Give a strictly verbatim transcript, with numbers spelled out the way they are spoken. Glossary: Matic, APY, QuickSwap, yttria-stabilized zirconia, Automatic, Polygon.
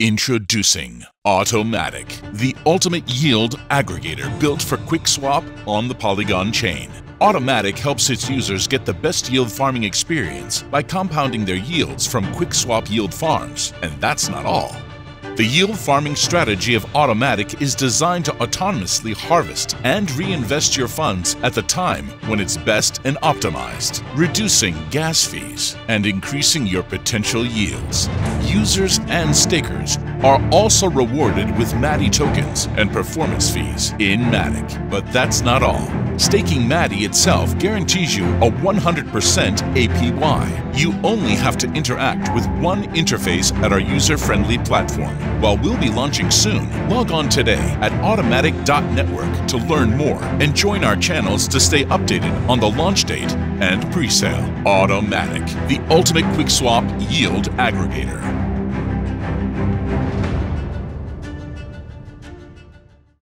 Introducing Automatic, the ultimate yield aggregator built for QuickSwap on the Polygon chain. Automatic helps its users get the best yield farming experience by compounding their yields from QuickSwap yield farms, and that's not all. The yield farming strategy of Automatic is designed to autonomously harvest and reinvest your funds at the time when it's best and optimized, reducing gas fees and increasing your potential yields. Users and stakers are also rewarded with Matic tokens and performance fees in Matic. But that's not all. Staking Matic itself guarantees you a one hundred percent A P Y. You only have to interact with one interface at our user-friendly platform. While we'll be launching soon, log on today at automatic dot network to learn more and join our channels to stay updated on the launch date and presale. Automatic, the ultimate QuickSwap yield aggregator.